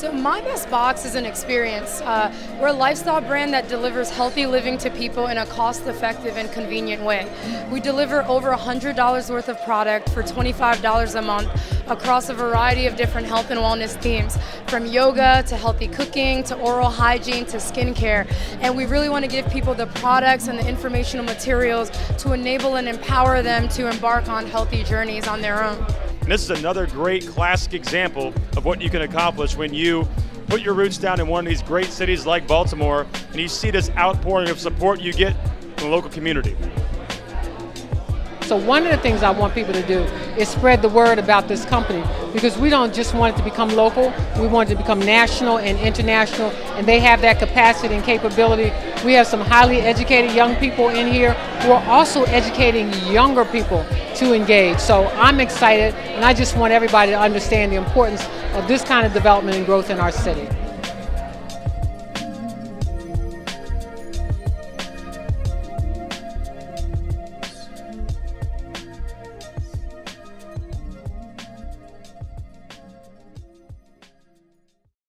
So My Best Box is an experience. We're a lifestyle brand that delivers healthy living to people in a cost-effective and convenient way. We deliver over $100 worth of product for $25 a month across a variety of different health and wellness themes, from yoga to healthy cooking to oral hygiene to skincare. And we really want to give people the products and the informational materials to enable and empower them to embark on healthy journeys on their own. And this is another great classic example of what you can accomplish when you put your roots down in one of these great cities like Baltimore, and you see this outpouring of support you get from the local community. So one of the things I want people to do is spread the word about this company, because we don't just want it to become local, we want it to become national and international, and they have that capacity and capability. We have some highly educated young people in here who are also educating younger people to engage. So I'm excited, and I just want everybody to understand the importance of this kind of development and growth in our city.